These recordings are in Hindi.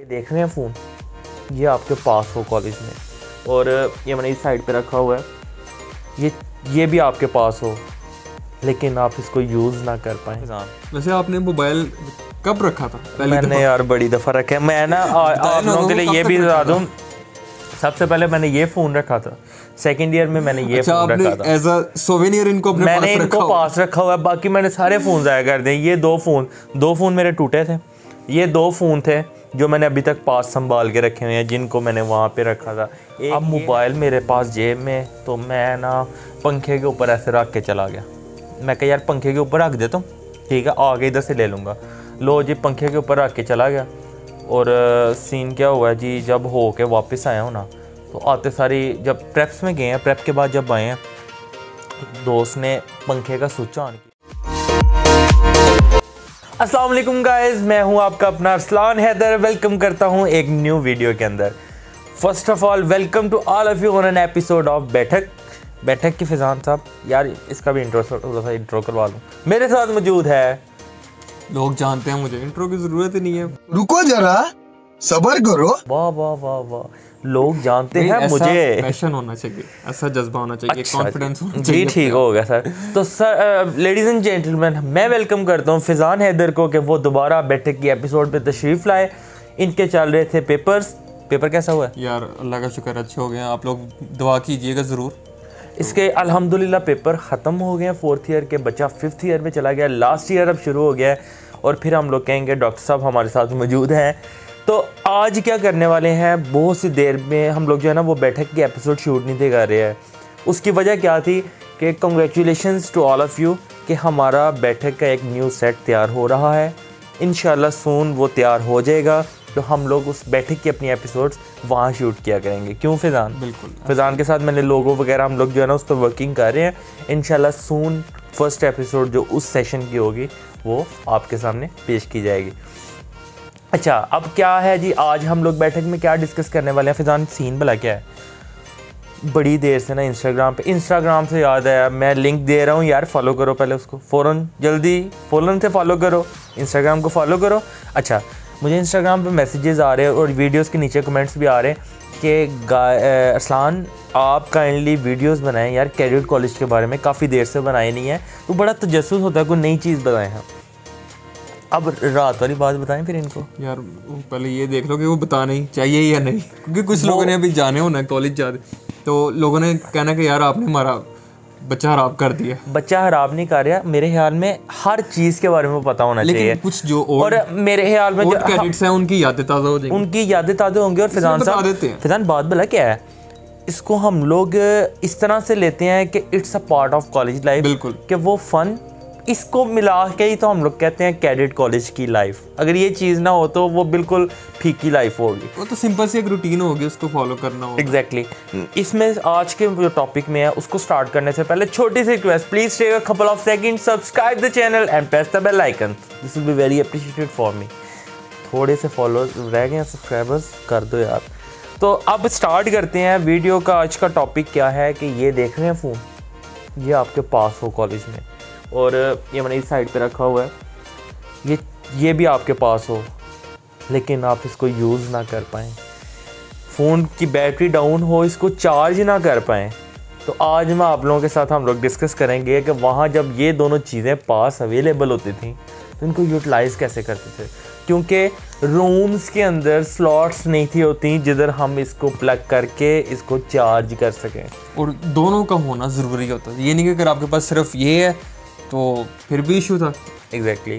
ये देख रहे हैं फ़ोन, ये आपके पास हो कॉलेज में, और ये मैंने इस साइड पे रखा हुआ है, ये भी आपके पास हो लेकिन आप इसको यूज़ ना कर पाए। वैसे आपने मोबाइल कब रखा था? मैंने यार बड़ी दफ़ा रखा है। मैं ना आप लोगों के लिए ये भी बता दूँ, सबसे पहले मैंने ये फ़ोन रखा था सेकंड ईयर में, मैंने ये फ़ोन रखा था एज अ सोवेनियर, इनको अपने पास रखा हुआ है। बाकी मैंने सारे फ़ोन ज़ाया कर दिए। ये दो फ़ोन मेरे टूटे थे, ये दो फ़ोन थे जो मैंने अभी तक पास संभाल के रखे हुए हैं, जिनको मैंने वहाँ पे रखा था। अब मोबाइल मेरे पास जेब में, तो मैं ना पंखे के ऊपर ऐसे रख के चला गया। मैं कहा यार पंखे के ऊपर रख देता हूँ, ठीक है आगे इधर से ले लूँगा। लो जी पंखे के ऊपर रख के चला गया, और सीन क्या हुआ जी, जब हो के वापस आया हूँ ना, तो आते सारी जब प्रेप्स में गए हैं, प्रेप के बाद जब आए हैं, दोस्त ने पंखे का स्विच ऑन किया। अस्सलाम वालेकुम गाइस, मैं हूँ आपका अपना अरसलान हैदर, वेलकम करता हूँ एक न्यू वीडियो के अंदर। First of all welcome to all of you on an episode of Baithak की फैजान साहब। यार इसका भी इंट्रो करवा लूँ। मेरे साथ मौजूद है, लोग जानते हैं मुझे, इंट्रो की जरूरत ही नहीं है। रुको जरा सब्र करो। वाह वाह वाह वाह, लोग जानते हैं मुझे। पैशन होना चाहिए, ऐसा जज्बा होना चाहिए, कॉन्फिडेंस होना चाहिए। जी ठीक हो गया सर। तो सर लेडीज एंड जेंटलमैन, मैं वेलकम करता हूँ फैजान हैदर को कि वो दोबारा बैठक की एपिसोड पे तशरीफ लाए। इनके चल रहे थे पेपर्स। पेपर कैसा हुआ यार? अल्लाह का शुक्र अच्छे हो गए। आप लोग दुआ कीजिएगा ज़रूर। इसके अल्हम्दुलिल्लाह पेपर ख़त्म हो गए हैं। फोर्थ ईयर के बच्चा फिफ्थ ईयर में चला गया, लास्ट ईयर अब शुरू हो गया है, और फिर हम लोग कहेंगे डॉक्टर साहब हमारे साथ मौजूद हैं। तो आज क्या करने वाले हैं, बहुत सी देर में हम लोग जो है ना वो बैठक के एपिसोड शूट नहीं थे कर रहे हैं। उसकी वजह क्या थी कि congratulations to all of you कि हमारा बैठक का एक न्यू सेट तैयार हो रहा है। इंशाल्लाह सून वो तैयार हो जाएगा, तो हम लोग उस बैठक की अपनी एपिसोड्स वहाँ शूट किया करेंगे। क्यों फैजान? बिल्कुल। फैजान के साथ मैंने लोगो वगैरह हम लोग जो है ना उस पर वर्किंग कर रहे हैं। इंशाल्लाह सून फर्स्ट एपिसोड जो उस सेशन की होगी वो आपके सामने पेश की जाएगी। अच्छा अब क्या है जी, आज हम लोग बैठक में क्या डिस्कस करने वाले हैं फैजान? सीन भला क्या है, बड़ी देर से ना इंस्टाग्राम से याद आया, मैं लिंक दे रहा हूँ यार, फॉलो करो पहले उसको फ़ौरन, जल्दी फ़ौरन से फॉलो करो, इंस्टाग्राम को फॉलो करो। अच्छा मुझे इंस्टाग्राम पे मैसेजेस आ रहे हैं और वीडियोस के नीचे कमेंट्स भी आ रहे हैं कि अरसलान आप काइंडली वीडियोस बनाएं यार कैडेट कॉलेज के बारे में, काफ़ी देर से बनाए नहीं है, तो बड़ा तजस्सुस होता है, कोई नई चीज़ बताएं हम। अब रात वाली बात बताएं फिर इनको यार, पहले ये देख लो कि वो बताना ही चाहिए या नहीं, क्योंकि कुछ लोगों ने अभी जाने होना कॉलेज जा रहे, तो लोगों ने कहना कि यार आपने हमारा बच्चा हराब कर दिया। बच्चा हराब नहीं कर रहा, मेरे ख्याल में हर चीज़ के बारे में पता होना चाहिए, कुछ जो और मेरे ख्याल में जो कैडेट्स हैं उनकी यादें ताज़ा हो जाएंगी, उनकी यादें ताज़ा होंगी। और फैजान साहब फैजान बात भला क्या है, इसको हम लोग इस तरह से लेते हैं कि it's a part of college life, बिल्कुल कि वो फ़न, इसको मिला के ही तो हम लोग कहते हैं कैडेट कॉलेज की लाइफ। अगर ये चीज़ ना हो तो वो बिल्कुल फीकी लाइफ होगी, वो तो सिंपल सी एक रूटीन होगी, उसको फॉलो करना होगा। एग्जैक्टली इसमें आज के जो टॉपिक में है उसको स्टार्ट करने से पहले छोटी सी request, please take a couple of second, subscribe the channel and press the bell icon, this will be very appreciated for me. थोड़े से फॉलोअर्स रह गए हैं, सब्सक्राइबर्स कर दो यार। तो अब स्टार्ट करते हैं वीडियो का। आज का टॉपिक क्या है कि ये देख रहे हैं फ़ोन, ये आपके पास हो कॉलेज में, और ये मैंने इस साइड पे रखा हुआ है, ये भी आपके पास हो लेकिन आप इसको यूज़ ना कर पाएँ, फ़ोन की बैटरी डाउन हो, इसको चार्ज ना कर पाएँ। तो आज मैं आप लोगों के साथ हम लोग डिस्कस करेंगे कि वहाँ जब ये दोनों चीज़ें पास अवेलेबल होती थी तो इनको यूटिलाइज़ कैसे करते थे, क्योंकि रूम्स के अंदर स्लॉट्स नहीं थी होती जिधर हम इसको प्लग करके इसको चार्ज कर सकें, और दोनों का होना ज़रूरी होता है। ये नहीं कि अगर आपके पास सिर्फ ये है तो फिर भी इशू था। एग्जैक्टली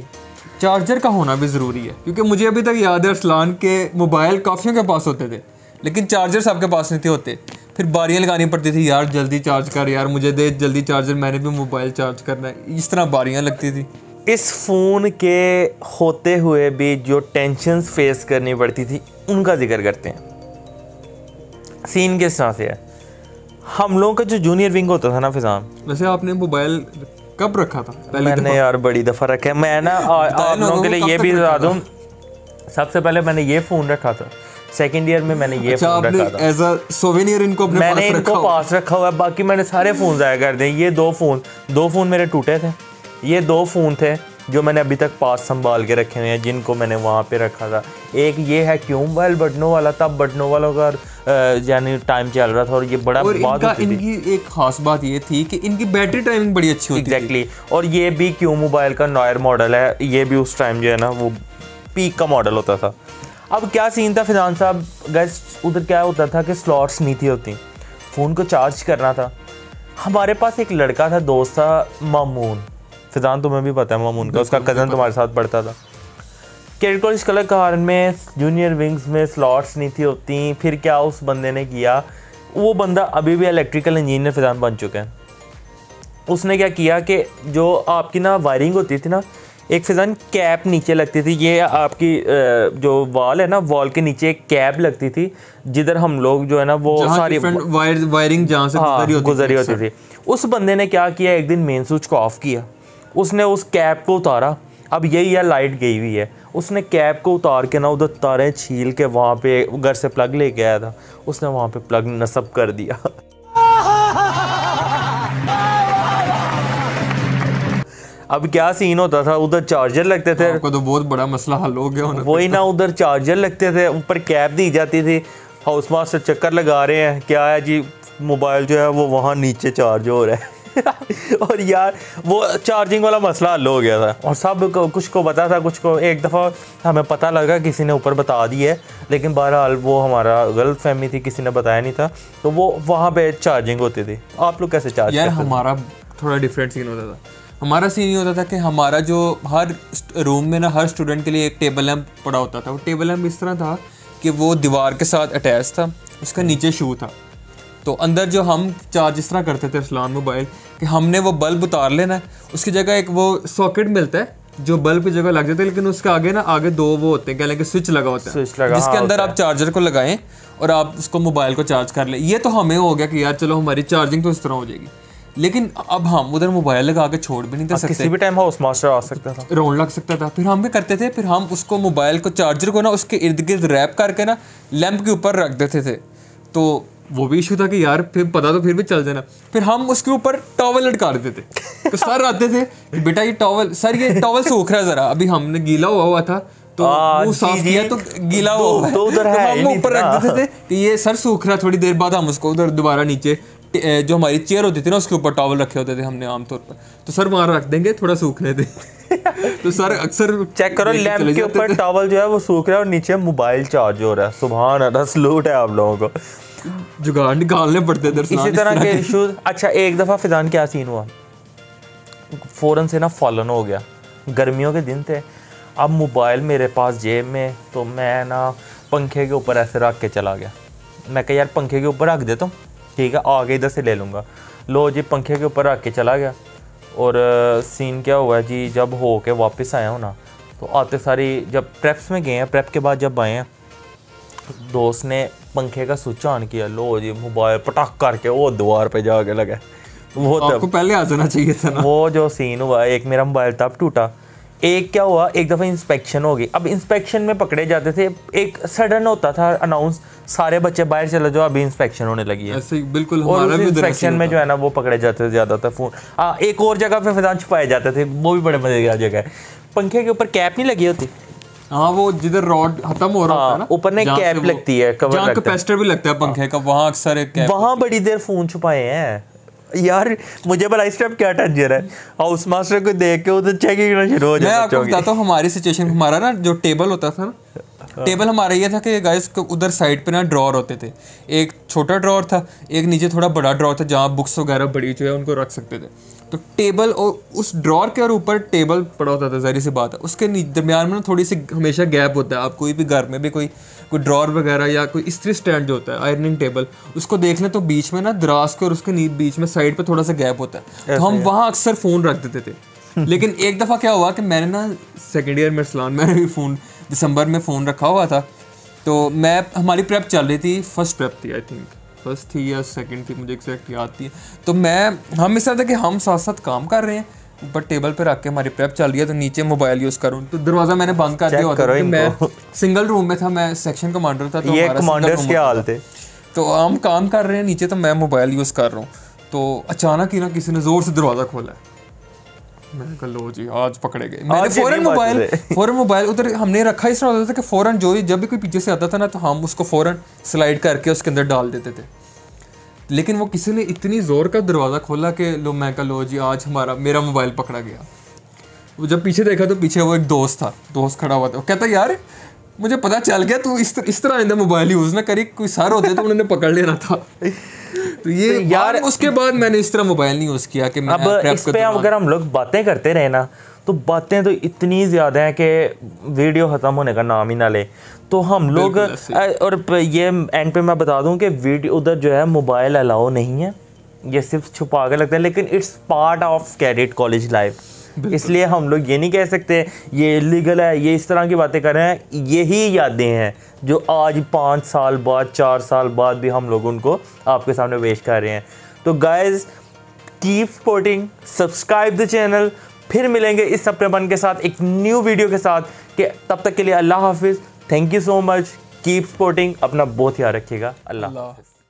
चार्जर का होना भी ज़रूरी है, क्योंकि मुझे अभी तक याद है अरसलान के मोबाइल काफ़ियों के पास होते थे लेकिन चार्जर सबके पास नहीं थे होते, फिर बारियां लगानी पड़ती थी, यार जल्दी चार्ज कर, यार मुझे दे जल्दी चार्जर, मैंने भी मोबाइल चार्ज करना है, इस तरह बारियां लगती थी। इस फ़ोन के होते हुए भी जो टेंशन फेस करनी पड़ती थी उनका जिक्र करते हैं। सीन किस तरह से है, हम लोगों का जो जूनियर विंग होता था ना फैजान, वैसे आपने मोबाइल कब रखा था? मैंने यार बड़ी दफ़ा रखा है। मैं ना आप लोगों के लिए ये भी बता दूँ, सबसे पहले मैंने ये फ़ोन रखा था सेकंड ईयर में, मैंने ये फ़ोन रखा था एज अ सोवेनियर, इनको अपने मैंने इनको पास रखा हुआ है। बाकी मैंने सारे फ़ोन ज़ाया कर दिए। ये दो फ़ोन मेरे टूटे थे, ये दो फ़ोन थे जो मैंने अभी तक पास संभाल के रखे हुए हैं जिनको मैंने वहाँ पे रखा था। एक ये है क्यों बैल बटनों वाला था, बटनों वालों का यानी टाइम चल रहा था और ये बड़ा और बात इनकी एक खास बात ये थी कि इनकी बैटरी टाइमिंग बड़ी अच्छी होती है। एग्जैक्टली और ये भी क्यों मोबाइल का नॉयर मॉडल है, ये भी उस टाइम जो है ना वो पीक का मॉडल होता था। अब क्या सीन था फैजान साहब गैस, उधर क्या होता था कि स्लॉट्स नहीं थी होती, फ़ोन को चार्ज करना था। हमारे पास एक लड़का था दोस्त था मामून, फैजान तुम्हें भी पता है मामून का, उसका कज़न तुम्हारे साथ पढ़ता था। क्रिकेट कॉलेज कलाकार में जूनियर विंग्स में स्लॉट्स नहीं थी होती। फिर क्या उस बंदे ने किया, वो बंदा अभी भी इलेक्ट्रिकल इंजीनियर फैजान बन चुके हैं। उसने क्या किया कि जो आपकी ना वायरिंग होती थी ना, एक फैजान कैप नीचे लगती थी, ये आपकी जो वॉल है ना वॉल के नीचे एक कैप लगती थी जिधर हम लोग जो है ना वो सारी वायरिंग जहाँ से गुजरी होती थी। उस बंदे ने क्या किया, एक दिन मेन स्विच को ऑफ किया, उसने उस कैप को उतारा। अब यही है लाइट गई हुई है, उसने कैप को उतार के ना उधर तारें छील के वहाँ पे घर से प्लग लेके आया था, उसने वहाँ पे प्लग नस्ब कर दिया। अब क्या सीन होता था, उधर चार्जर लगते थे, आपको तो बहुत बड़ा मसला हल हो गया होना, वही ना उधर चार्जर लगते थे, ऊपर कैप दी जाती थी। हाउस मास्टर चक्कर लगा रहे हैं, क्या है जी मोबाइल जो है वो वहाँ नीचे चार्ज हो रहा है। और यार वो चार्जिंग वाला मसला हल हो गया था और सब कुछ को पता था, कुछ को एक दफ़ा हमें पता लगा किसी ने ऊपर बता दी है, लेकिन बहरहाल वो हमारा गलत फहमी थी, किसी ने बताया नहीं था। तो वो वहाँ पे चार्जिंग होती थी। आप लोग कैसे चार्ज यार करते? हमारा थोड़ा डिफरेंट सीन होता था। हमारा सीन ये होता था कि हमारा जो हर रूम में ना हर स्टूडेंट के लिए एक टेबल लैंप पड़ा होता था। वो टेबल लैंप इस तरह था कि वो दीवार के साथ अटैच था, उसका नीचे शू था। तो अंदर जो हम चार्ज इस तरह करते थे अरसलान मोबाइल कि हमने वो बल्ब उतार लेना है, उसकी जगह एक वो सॉकेट मिलता है जो बल्ब की जगह लग जाता है, लेकिन उसका आगे ना आगे दो वो होते हैं क्या लगे स्विच लगा होता है जिसके अंदर आप चार्जर को लगाएं और आप उसको मोबाइल को चार्ज कर लें। ये तो हमें हो गया कि यार चलो हमारी चार्जिंग तो इस तरह हो जाएगी, लेकिन अब हम उधर मोबाइल लगा के छोड़ भी नहीं था सकते, किसी भी टाइम हाउस मास्टर आ सकता था, रोन लग सकता था। फिर हम भी करते थे, फिर हम उसको मोबाइल को चार्जर को ना उसके इर्द गिर्द रैप करके ना लैंप के ऊपर रख देते थे। तो वो भी इशू था कि यार फिर पता तो फिर भी चल जाना। फिर हम उसके ऊपर टॉवल लटका देते थे तो सर आते थे कि बेटा ये टॉवल, सर ये टॉवल सूख रहा है जरा, अभी हमने गीला हुआ था तो वो साफ किया तो गीला हुआ तो उधर है, हम ऊपर रख देते थे कि ये सर सूख रहा, थोड़ी देर बाद हम उसको उधर दोबारा नीचे जो हमारी चेयर होती थी ना उसके ऊपर टॉवल रखे होते थे हमने आमतौर पर, तो सर वहाँ रख देंगे थोड़ा सूखने दे। तो सर अक्सर चेक करो लैंप के ऊपर टॉवल जो है वो सूख रहा है और नीचे मोबाइल चार्ज हो रहा है। सुभान अल्लाह, सलूट है आप लोगों को, जुगाड़ निकालने पड़ते थे इसी तरह के इशू। अच्छा एक दफ़ा फैजान क्या सीन हुआ, फ़ौरन से ना फॉलन हो गया, गर्मियों के दिन थे। अब मोबाइल मेरे पास जेब में, तो मैं ना पंखे के ऊपर ऐसे रख के चला गया। मैं कह यार पंखे के ऊपर रख देता हूँ, ठीक है आगे इधर से ले लूँगा। लो जी पंखे के ऊपर रख के चला गया और सीन क्या हुआ जी, जब हो के वापस आया हूँ ना तो आते सारी जब प्रेप्स में गए हैं, प्रेप के बाद जब आए हैं, दोस्त ने पंखे का स्विच ऑन किया, लो जी मोबाइल पटाख करके वो दीवार पे जाके लगा। वो आपको पहले आ जाना चाहिए था ना। वो जो सीन हुआ, एक मेरा मोबाइल तब टूटा, एक क्या हुआ एक दफ़ा इंस्पेक्शन हो गई। अब इंस्पेक्शन में पकड़े जाते थे, एक सडन होता था अनाउंस, सारे बच्चे बाहर चले जाओ अभी इंस्पेक्शन होने लगी है, ऐसे बिल्कुल हमारा भी इंस्पेक्शन में जो है ना वो पकड़े जाते थे ज़्यादातर। फ़ोन एक और जगह पे फैजान छुपाए जाते थे, वो भी बड़े मजे की जगह है, पंखे के ऊपर कैप नहीं लगी होती। हाँ वो जिधर रॉड खत्म हो रहा होता है ना ऊपर ने कैप लगती है, कवर कैपेसिटर भी लगता है पंखे का, वहाँ अक्सर एक कैप, वहाँ बड़ी देर फ़ोन छुपाए हैं यार। मुझे भला इस टाइम क्या टेंशन है, हाउस मास्टर को देख के उधर चेकिंग करना शुरू हो जाता है। मैं आपको बताता हूँ हमारी सिचुएशन, हमारा ना जो टेबल होता था ना, टेबल हमारा ये था कि गाइस उधर साइड पे ना ड्रॉर होते थे, एक छोटा ड्रॉर था, एक नीचे थोड़ा बड़ा ड्रॉर था जहाँ बुक्स वगैरह बड़ी जो है उनको रख सकते थे। तो टेबल और उस ड्रॉर के और ऊपर टेबल पड़ा होता था, ज़ाहिर सी बात है उसके दरमियान में ना थोड़ी सी हमेशा गैप होता है। आप कोई भी घर में भी कोई ड्रॉर वगैरह या कोई इस्त्री स्टैंड जो होता है आयरनिंग टेबल उसको देख लें तो बीच में ना दराज के और उसके बीच में साइड पर थोड़ा सा गैप होता है, तो हम वहाँ अक्सर फ़ोन रख देते थे। लेकिन एक दफ़ा क्या हुआ कि मैंने ना सेकेंड ईयर में अरसलान मैंने भी फ़ोन दिसंबर में फ़ोन रखा हुआ था, तो मैं हमारी प्रेप चल रही थी, फर्स्ट प्रेप थी आई थिंक, फर्स्ट थी या सेकंड थी मुझे एग्जैक्ट याद थी। तो मैं हम इस तरह था कि हम साथ साथ काम कर रहे हैं, ऊपर टेबल पे रख के हमारी प्रेप चल रही है, तो नीचे मोबाइल यूज़ करूँ, तो दरवाज़ा मैंने बंद कर दिया होता था। मैं सिंगल रूम में था, मैं सेक्शन कमांडर था, तो ये कमांडर्स के हाल थे। तो हम काम कर रहे हैं नीचे, तो मैं मोबाइल यूज़ कर रहा हूँ, तो अचानक ही ना किसी ने ज़ोर से दरवाज़ा खोला, मैंने कहा लो जी आज पकड़े गए। मैंने फौरन मोबाइल उधर हमने रखा, इस तरह होता था कि फौरन जो जब भी कोई पीछे से आता था ना तो हम उसको फौरन स्लाइड करके उसके अंदर डाल देते थे। लेकिन वो किसी ने इतनी ज़ोर का दरवाज़ा खोला कि लो, मैं कहा लो जी आज हमारा मेरा मोबाइल पकड़ा गया। वो जब पीछे देखा तो पीछे वो एक दोस्त था, दोस्त खड़ा हुआ था। वो कहता यार मुझे पता चल गया तू इस तरह आइंदा मोबाइल यूज़ ना करी, कोई सर होते तो उन्होंने पकड़ लेना था। तो ये यार उसके बाद मैंने इस तरह मोबाइल नहीं यूज़ किया। कि अब इस पे अगर हम लोग बातें करते रहे ना तो बातें तो इतनी ज़्यादा हैं कि वीडियो ख़त्म होने का नाम ही ना ले। तो हम लोग और ये एंड पे मैं बता दूं कि वीडियो उधर जो है मोबाइल अलाउ नहीं है, ये सिर्फ छुपा के लगता है, लेकिन it's part of cadet college life, इसलिए हम लोग ये नहीं कह सकते ये इलीगल है, ये इस तरह की बातें कर रहे हैं। यही यादें हैं जो आज 5 साल बाद 4 साल बाद भी हम लोग उनको आपके सामने पेश कर रहे हैं। तो guys keep supporting, subscribe the channel, फिर मिलेंगे इस अपनेपन के साथ एक न्यू वीडियो के साथ। कि तब तक के लिए अल्लाह हाफिज़, thank you so much, keep supporting, अपना बहुत ख्याल रखिएगा, अल्लाह हाफिज़।